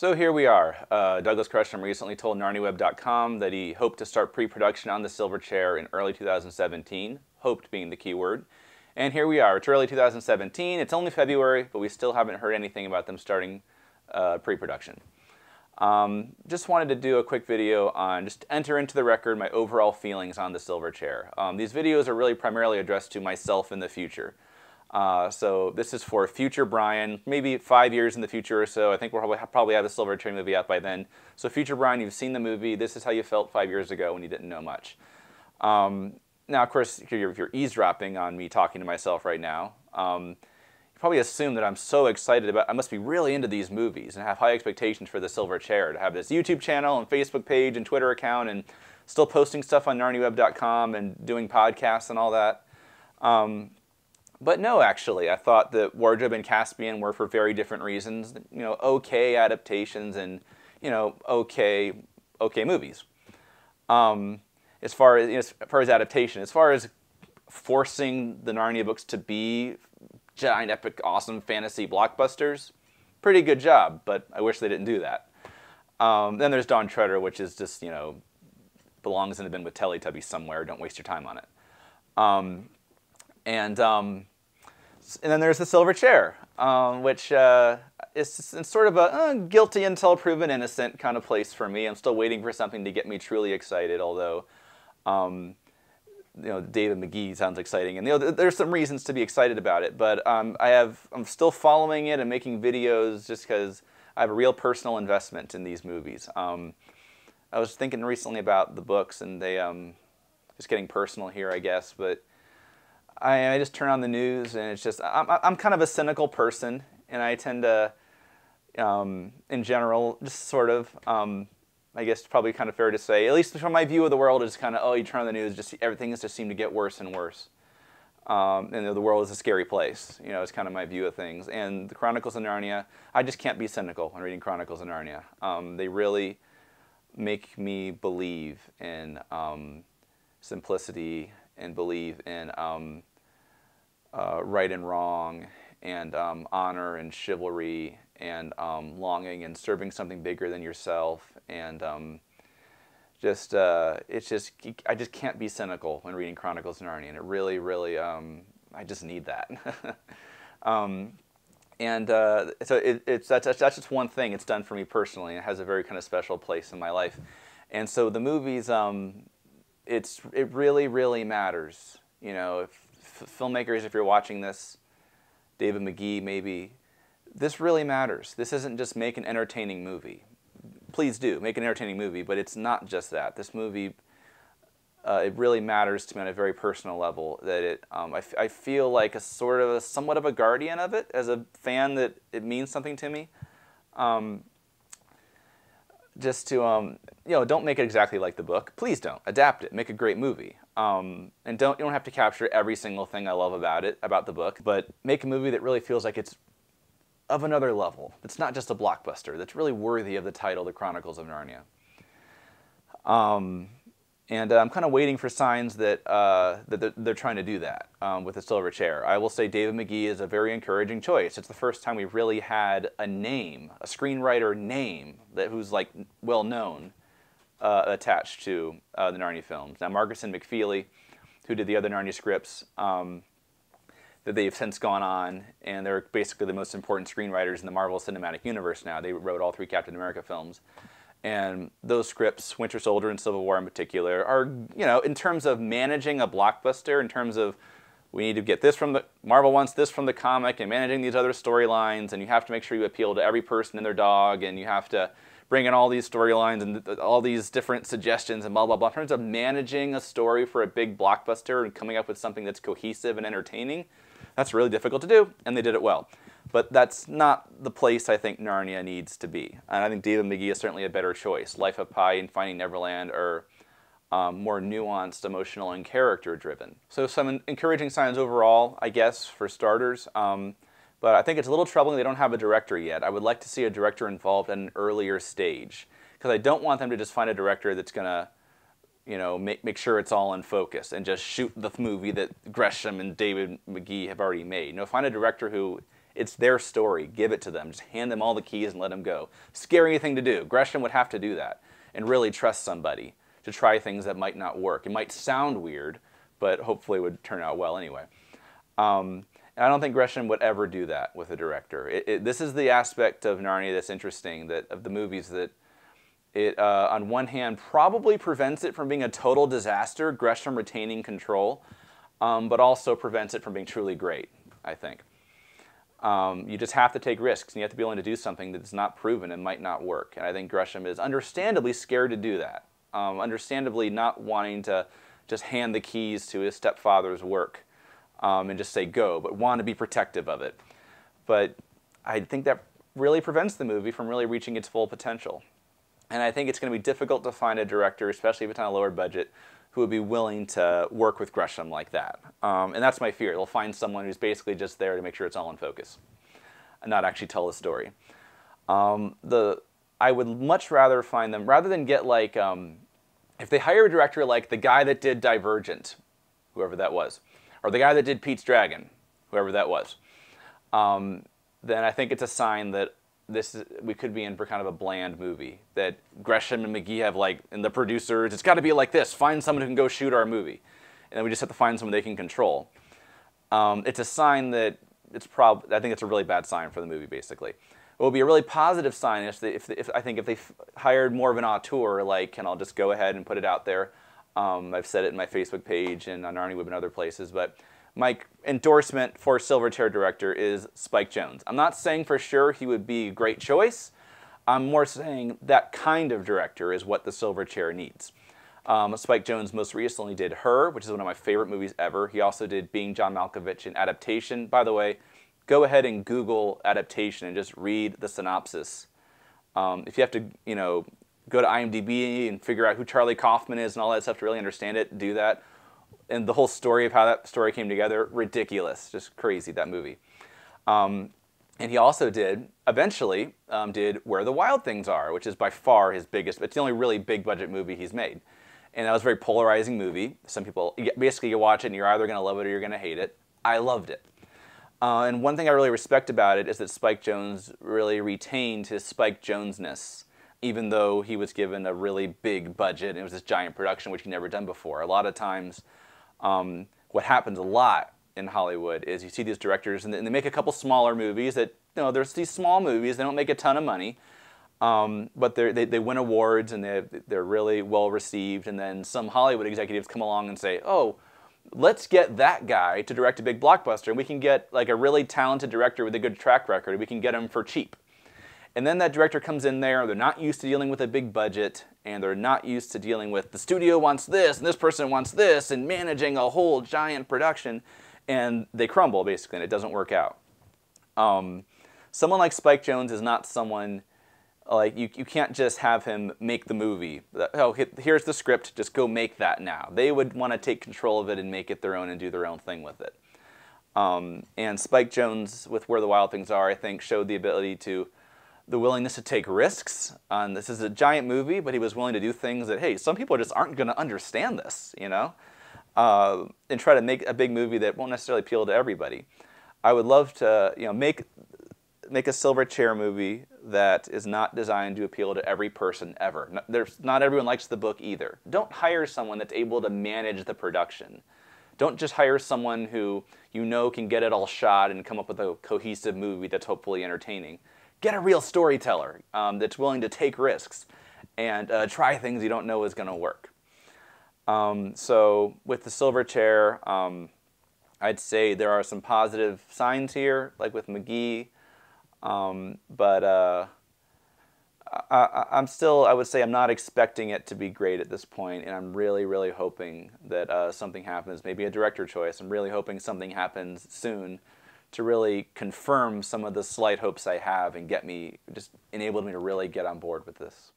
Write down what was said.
So here we are. Douglas Gresham recently told NarniaWeb.com that he hoped to start pre-production on The Silver Chair in early 2017, hoped being the key word. And here we are. It's early 2017. It's only February, but we still haven't heard anything about them starting pre-production. Just wanted to do a quick video on, just enter into the record, my overall feelings on The Silver Chair. These videos are really primarily addressed to myself in the future. So this is for future Brian, maybe 5 years in the future or so. I think we'll probably have a Silver Chair movie out by then. So future Brian, you've seen the movie. This is how you felt 5 years ago when you didn't know much. Now, of course, if you're eavesdropping on me talking to myself right now, you probably assume that I'm so excited about, I must be really into these movies and have high expectations for The Silver Chair, to have this YouTube channel and Facebook page and Twitter account and still posting stuff on NarniaWeb.com and doing podcasts and all that. But no, actually, I thought that Wardrobe and Caspian were, for very different reasons, you know, okay adaptations and, you know, okay movies. As far as adaptation, as far as forcing the Narnia books to be giant, epic, awesome fantasy blockbusters, pretty good job, but I wish they didn't do that. Then there's Dawn Treader, which is just, you know, belongs in a bin with Teletubbies somewhere, don't waste your time on it. And then there's The Silver Chair, which is sort of a guilty until proven innocent kind of place for me. I'm still waiting for something to get me truly excited, although, you know, David Magee sounds exciting. And you know, there's some reasons to be excited about it, but I'm still following it and making videos just because I have a real personal investment in these movies. I was thinking recently about the books, and they, just getting personal here, I guess, but I just turn on the news, and it's just, I'm kind of a cynical person, and I tend to, in general, just sort of, I guess probably kind of fair to say, at least from my view of the world, is kind of, oh, you turn on the news, just everything just seems to get worse and worse. And the world is a scary place, you know, it's kind of my view of things. And The Chronicles of Narnia, I just can't be cynical when reading Chronicles of Narnia. They really make me believe in simplicity, and believe in right and wrong, and honor and chivalry, and longing and serving something bigger than yourself, and I just can't be cynical when reading Chronicles of Narnia, and it really, really, I just need that. So that's just one thing it's done for me personally, and it has a very kind of special place in my life. And so the movies, it really, really matters. You know, filmmakers, if you're watching this, David Magee maybe, this really matters. This isn't just make an entertaining movie. Please do, make an entertaining movie, but it's not just that. This movie, it really matters to me on a very personal level, that it, I feel like a sort of, somewhat of a guardian of it, as a fan, that it means something to me. Just to, you know, don't make it exactly like the book. Please don't. Adapt it. Make a great movie. And you don't have to capture every single thing I love about it, about the book, but make a movie that really feels like it's of another level. It's not just a blockbuster. That's really worthy of the title, The Chronicles of Narnia. And I'm kind of waiting for signs that, they're trying to do that with The Silver Chair. I will say David Magee is a very encouraging choice. It's the first time we really had a name, a screenwriter name, who's like well-known attached to the Narnia films. Now, Marcus and McFeely, who did the other Narnia scripts, that they've since gone on, and they're basically the most important screenwriters in the Marvel Cinematic Universe now. They wrote all three Captain America films. And those scripts, Winter Soldier and Civil War in particular, are, you know, in terms of managing a blockbuster, in terms of we need to get this from the, Marvel wants this from the comic, and managing these other storylines, and you have to make sure you appeal to every person and their dog, and you have to bring in all these storylines and all these different suggestions and blah, blah, blah. In terms of managing a story for a big blockbuster and coming up with something that's cohesive and entertaining, that's really difficult to do, and they did it well. But that's not the place I think Narnia needs to be. And I think David Magee is certainly a better choice. Life of Pi and Finding Neverland are more nuanced, emotional, and character-driven. So some encouraging signs overall, I guess, for starters. But I think it's a little troubling they don't have a director yet. I would like to see a director involved at an earlier stage, because I don't want them to just find a director that's going to, you know, make sure it's all in focus and just shoot the movie that Gresham and David Magee have already made. You know, find a director who It's their story. Give it to them. Just hand them all the keys and let them go. Scary thing to do. Gresham would have to do that and really trust somebody to try things that might not work. It might sound weird, but hopefully it would turn out well anyway. And I don't think Gresham would ever do that with a director. This is the aspect of Narnia that's interesting, that of the movies that it, on one hand, probably prevents it from being a total disaster, Gresham retaining control, but also prevents it from being truly great, I think. You just have to take risks, and you have to be willing to do something that's not proven and might not work. And I think Gresham is understandably scared to do that, understandably not wanting to just hand the keys to his stepfather's work and just say go, but want to be protective of it. But I think that really prevents the movie from really reaching its full potential. And I think it's going to be difficult to find a director, especially if it's on a lower budget, who would be willing to work with Gresham like that. And that's my fear. They'll find someone who's basically just there to make sure it's all in focus and not actually tell the story. I would much rather find them, rather than get like, if they hire a director like the guy that did Divergent, whoever that was, or the guy that did Pete's Dragon, whoever that was, then I think it's a sign that we could be in for kind of a bland movie, that Gresham and Magee have like, and the producers, it's got to be like this, find someone who can go shoot our movie. And then we just have to find someone they can control. It's a sign that it's probably, I think it's a really bad sign for the movie, basically. It would be a really positive sign if they hired more of an auteur, like, and I'll just go ahead and put it out there. I've said it in my Facebook page and on NarniaWeb and other places, but my endorsement for Silver Chair director is Spike Jonze. I'm not saying for sure he would be a great choice. I'm more saying that kind of director is what the Silver Chair needs. Spike Jonze most recently did Her, which is one of my favorite movies ever. He also did Being John Malkovich and Adaptation. By the way, go ahead and Google Adaptation and just read the synopsis. If you have to, you know, go to IMDb and figure out who Charlie Kaufman is and all that stuff to really understand it, do that. And the whole story of how that story came together, ridiculous, just crazy, that movie. And he also did, eventually, did Where the Wild Things Are, which is by far his biggest, it's the only really big budget movie he's made. And that was a very polarizing movie. Some people, basically you watch it and you're either gonna love it or you're gonna hate it. I loved it. And one thing I really respect about it is that Spike Jonze really retained his Spike Jonze-ness, even though he was given a really big budget and it was this giant production which he'd never done before. A lot of times, what happens a lot in Hollywood is you see these directors and they make a couple smaller movies that, you know, there's these small movies, they don't make a ton of money, but they win awards and they're really well received, and then some Hollywood executives come along and say, oh, let's get that guy to direct a big blockbuster and we can get like a really talented director with a good track record, we can get him for cheap. And then that director comes in there, they're not used to dealing with a big budget, and they're not used to dealing with the studio wants this, and this person wants this, and managing a whole giant production, and they crumble, basically, and it doesn't work out. Someone like Spike Jonze is not someone, like, you can't just have him make the movie. Oh, here's the script, just go make that now. They would want to take control of it and make it their own and do their own thing with it. And Spike Jonze, with Where the Wild Things Are, I think, showed the ability to the willingness to take risks. This is a giant movie, but he was willing to do things that, hey, some people just aren't going to understand this, you know, and try to make a big movie that won't necessarily appeal to everybody. I would love to, you know, make a Silver Chair movie that is not designed to appeal to every person ever. Not everyone likes the book either. Don't hire someone that's able to manage the production. Don't just hire someone who you know can get it all shot and come up with a cohesive movie that's hopefully entertaining. Get a real storyteller that's willing to take risks and try things you don't know is going to work. So with the Silver Chair, I'd say there are some positive signs here, like with Magee, but I would say I'm not expecting it to be great at this point, and I'm really, really hoping that something happens, maybe a director choice. I'm really hoping something happens soon to really confirm some of the slight hopes I have and get me, just enabled me to really get on board with this.